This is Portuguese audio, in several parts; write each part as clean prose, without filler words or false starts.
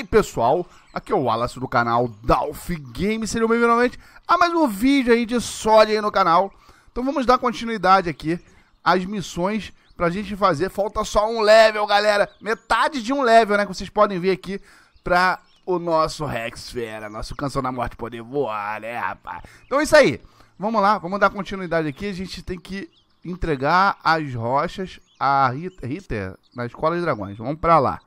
Aí pessoal, aqui é o Wallace do canal Dawn of Games, sejam bem-vindos novamente a mais um vídeo aí de sódio aí no canal. Então vamos dar continuidade aqui às missões pra gente fazer. Falta só um level, galera, metade de um level, né, que vocês podem ver aqui pra o nosso Rex Fera, nosso Canção da Morte poder voar, né, rapaz. Então é isso aí, vamos lá, vamos dar continuidade aqui, a gente tem que entregar as rochas a Ritter na Escola de Dragões, vamos pra lá.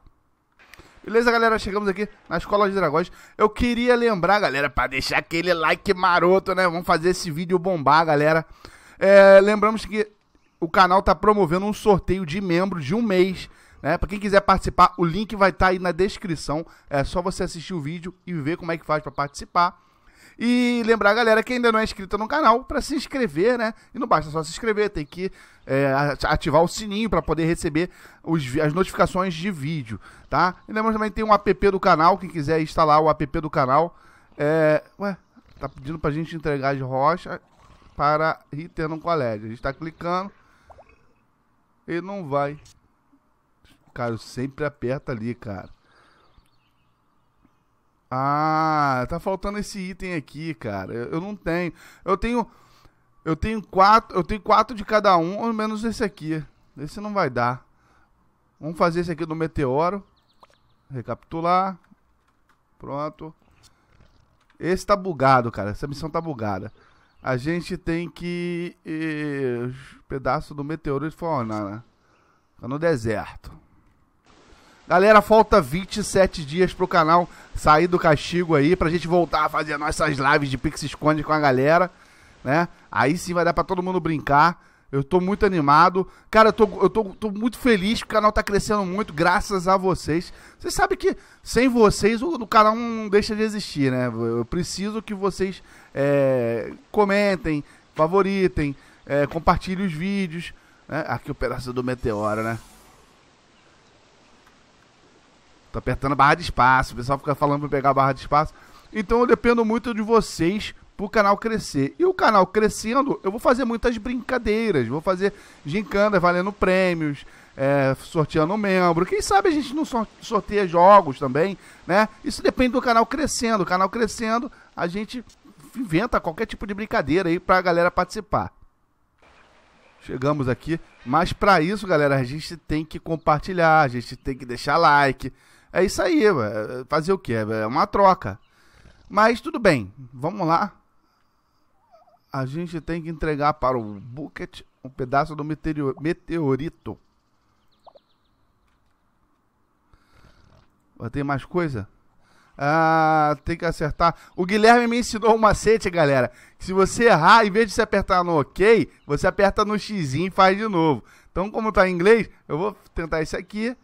Beleza, galera? Chegamos aqui na Escola de Dragões. Eu queria lembrar, galera, pra deixar aquele like maroto, né? Vamos fazer esse vídeo bombar, galera. Lembramos que o canal tá promovendo um sorteio de membro de um mês, né? Pra quem quiser participar, o link vai estar aí na descrição. É só você assistir o vídeo e ver como é que faz pra participar. E lembrar, galera, que ainda não é inscrito no canal, pra se inscrever, né? E não basta só se inscrever, tem que ativar o sininho pra poder receber as notificações de vídeo, tá? E lembra também que tem um app do canal, quem quiser instalar o app do canal. Ué, tá pedindo pra gente entregar as rochas para Ritter no colégio. A gente tá clicando e não vai. Cara, eu sempre aperto ali, cara. Ah, tá faltando esse item aqui, cara. Eu não tenho. Eu tenho quatro de cada um, ou menos esse aqui. Esse não vai dar. Vamos fazer esse aqui do meteoro. Recapitular. Pronto. Esse tá bugado, cara. Essa missão tá bugada. A gente tem que pedaço do meteoro de fauna. Tá no deserto. Galera, falta 27 dias pro canal sair do castigo aí, pra gente voltar a fazer nossas lives de Pixisconde com a galera, né? Aí sim vai dar pra todo mundo brincar. Eu tô muito animado. Cara, eu tô muito feliz que o canal tá crescendo muito, graças a vocês. Vocês sabem que sem vocês o canal não deixa de existir, né? Eu preciso que vocês comentem, favoritem, compartilhem os vídeos, né? Aqui o pedaço do meteoro, né? Tô apertando a barra de espaço, o pessoal fica falando pra pegar a barra de espaço. Então eu dependo muito de vocês pro canal crescer. E o canal crescendo, eu vou fazer muitas brincadeiras. Vou fazer gincanas valendo prêmios, sorteando membro. Quem sabe a gente não sorteia jogos também, né? Isso depende do canal crescendo. O canal crescendo, a gente inventa qualquer tipo de brincadeira aí pra galera participar. Chegamos aqui. Mas pra isso, galera, a gente tem que compartilhar, a gente tem que deixar like. É isso aí, véio. Fazer o quê? É uma troca. Mas tudo bem, vamos lá. A gente tem que entregar para o Bucket um pedaço do meteorito. Tem mais coisa? Ah, tem que acertar. O Guilherme me ensinou um macete, galera. Se você errar, em vez de você apertar no OK, você aperta no xizinho e faz de novo. Então, como tá em inglês, eu vou tentar isso aqui.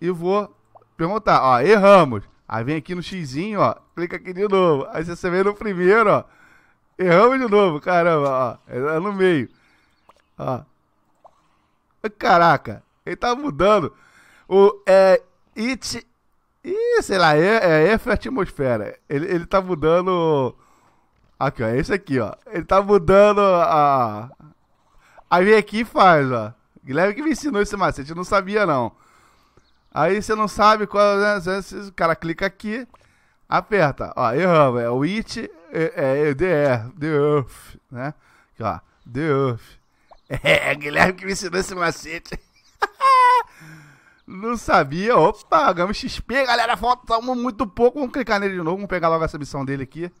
E vou perguntar, ó, erramos. Aí vem aqui no xizinho, ó, clica aqui de novo. Aí você vem no primeiro, ó, erramos de novo, caramba, ó, é no meio. Ó. Caraca, ele tá mudando. O sei lá, é atmosfera. Ele tá mudando. Aqui, ó, é esse aqui, ó. Ele tá mudando a. Aí vem aqui e faz, ó. Guilherme que me ensinou esse macete, eu não sabia não. Aí você não sabe qual, né? O cara clica aqui, aperta, ó, erramos, é o it, the earth, né? Aqui, ó, the earth. É, Guilherme que me ensinou esse macete. Não sabia, opa, ganhamos XP, galera, falta muito pouco, vamos clicar nele de novo, vamos pegar logo essa missão dele aqui.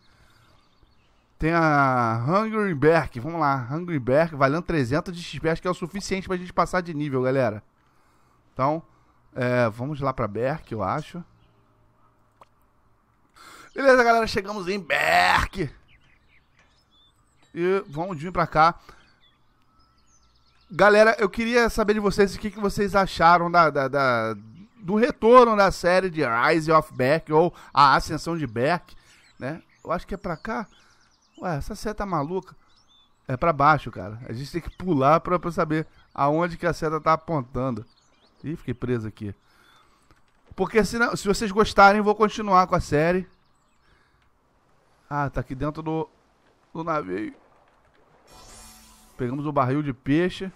Tem a Hungry Berk, vamos lá, Hungry Berk, valendo 300 de XP, acho que é o suficiente pra gente passar de nível, galera. Então... vamos lá pra Berk, eu acho. Beleza, galera, chegamos em Berk. E vamos vir pra cá. Galera, eu queria saber de vocês o que vocês acharam do retorno da série de Rise of Berk, ou a Ascensão de Berk, né? Eu acho que é pra cá. Ué, essa seta maluca. É pra baixo, cara. A gente tem que pular pra saber aonde que a seta tá apontando. Ih, fiquei preso aqui. Porque se vocês gostarem, vou continuar com a série. Ah, tá aqui dentro do navio. Pegamos o barril de peixe.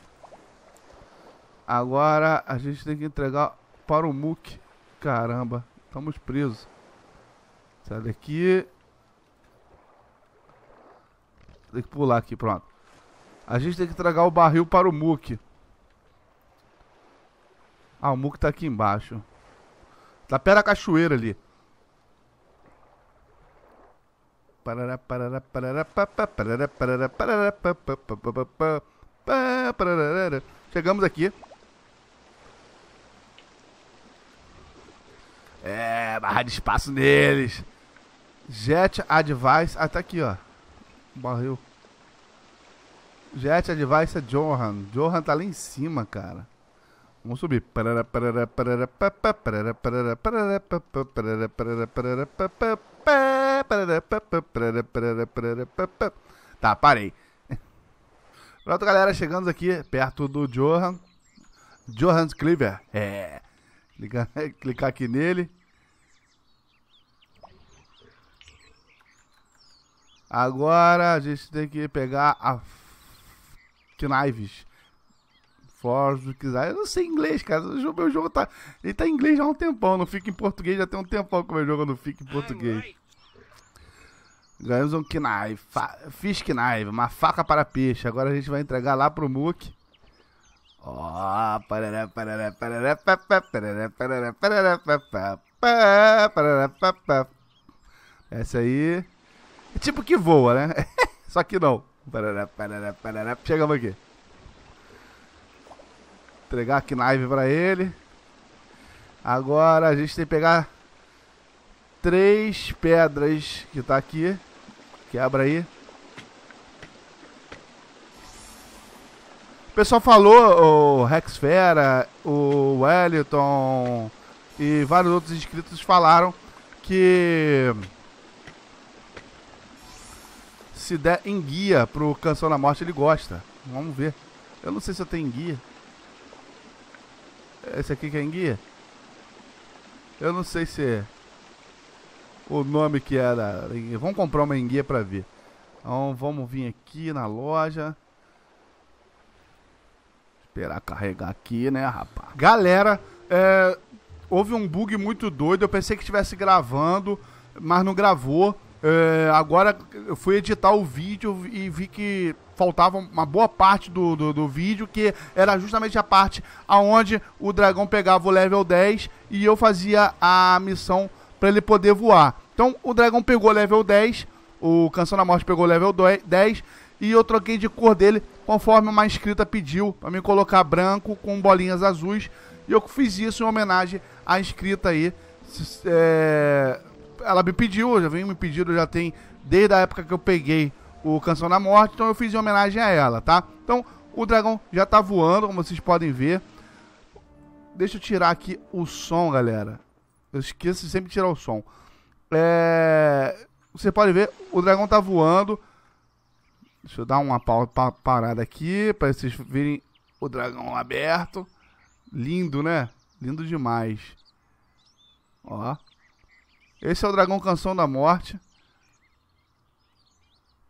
Agora a gente tem que entregar para o Muque. Caramba, Estamos presos. Sai daqui. Tem que pular aqui, pronto. A gente tem que tragar o barril para o Muque. Ah, o Muque tá aqui embaixo. Tá perto da cachoeira ali. Parará, parará, parará, parará, parará, parará, parará, parará, parará. Chegamos aqui. É, barra de espaço neles. Jet Advice. Ah, tá aqui, ó. Barril. Jet Advice é Johan. Johan tá lá em cima, cara. Vamos subir. Parará, parará, parará, parará, parará, parará, parará, parará, parará, parará, parará, parará, parará. Tá, parei. Pronto, galera, chegamos aqui perto do Johan. Johan Skriver. É. Clicar aqui nele. Agora a gente tem que pegar a Knives. Forge, quiser. Eu não sei inglês, cara. O meu jogo tá. Ele tá em inglês já há um tempão. Não fica em português. Já tem um tempão que o meu jogo não fica em português. Ganhamos um Knife. Fish Knife. Uma faca para peixe. Agora a gente vai entregar lá pro Mook. Ó, parará, parará, parará, parará, parará, parará, parará, parará, parará, parará. Essa aí. É tipo que voa, né? Só que não. Parará, parará, parará. Chegamos aqui. Entregar a Knife pra ele. Agora a gente tem que pegar 3 pedras que tá aqui. Quebra aí. O pessoal falou, o Rex Fera, o Wellington e vários outros inscritos falaram que se der em guia pro Canção da Morte ele gosta. Vamos ver. Eu não sei se eu tenho em guia. Esse aqui que é em guia? Eu não sei se é o nome que era. Vamos comprar uma em guia pra ver. Então vamos vir aqui na loja. Esperar carregar aqui, né, rapaz? Galera, houve um bug muito doido. Eu pensei que estivesse gravando, mas não gravou. Agora eu fui editar o vídeo e vi que faltava uma boa parte do vídeo, que era justamente a parte onde o dragão pegava o level 10 e eu fazia a missão para ele poder voar. Então o dragão pegou o level 10, o Canção da Morte pegou o level 10 e eu troquei de cor dele conforme uma inscrita pediu, para me colocar branco com bolinhas azuis. E eu fiz isso em homenagem à inscrita aí. Ela me pediu, já vem me pedindo, já tem desde a época que eu peguei o Canção da Morte. Então eu fiz em homenagem a ela, tá? Então o dragão já tá voando, como vocês podem ver. Deixa eu tirar aqui o som, galera. Eu esqueço de sempre tirar o som. Você pode ver, o dragão tá voando. Deixa eu dar uma parada aqui para vocês verem o dragão aberto. Lindo, né? Lindo demais. Ó. Esse é o dragão Canção da Morte.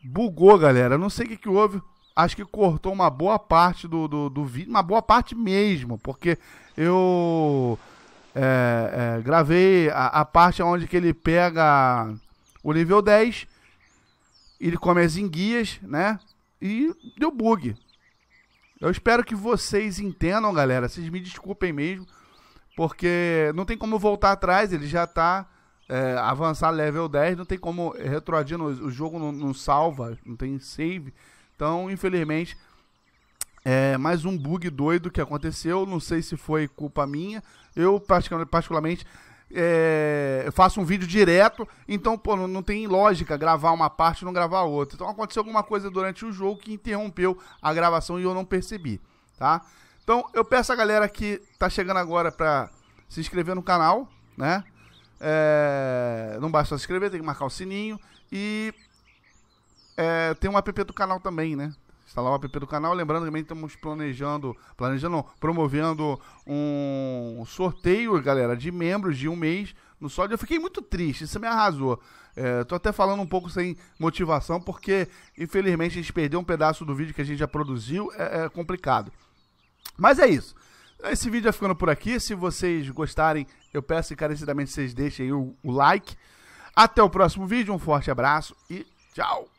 Bugou, galera. Não sei o que houve. Acho que cortou uma boa parte do vídeo. Uma boa parte mesmo. Porque eu gravei a parte onde que ele pega o nível 10. Ele come as enguias, né? E deu bug. Eu espero que vocês entendam, galera. Vocês me desculpem mesmo. Porque não tem como voltar atrás. Ele já tá avançar level 10. Não tem como retroagir. O jogo não salva. Não tem save. Então, infelizmente, é mais um bug doido que aconteceu. Não sei se foi culpa minha. Eu, particularmente... eu faço um vídeo direto, então pô, não tem lógica gravar uma parte e não gravar outra. Então aconteceu alguma coisa durante o jogo que interrompeu a gravação e eu não percebi, tá? Então eu peço a galera que tá chegando agora pra se inscrever no canal, né? Não basta se inscrever, tem que marcar o sininho. E tem um app do canal também, né? Instalar o app do canal. Lembrando também que estamos promovendo um sorteio, galera, de membros de um mês no sódio. Eu fiquei muito triste, isso me arrasou. Tô até falando um pouco sem motivação, porque infelizmente a gente perdeu um pedaço do vídeo que a gente já produziu. É complicado. Mas é isso. Esse vídeo é ficando por aqui. Se vocês gostarem, eu peço encarecidamente que vocês deixem aí o like. Até o próximo vídeo, um forte abraço e tchau!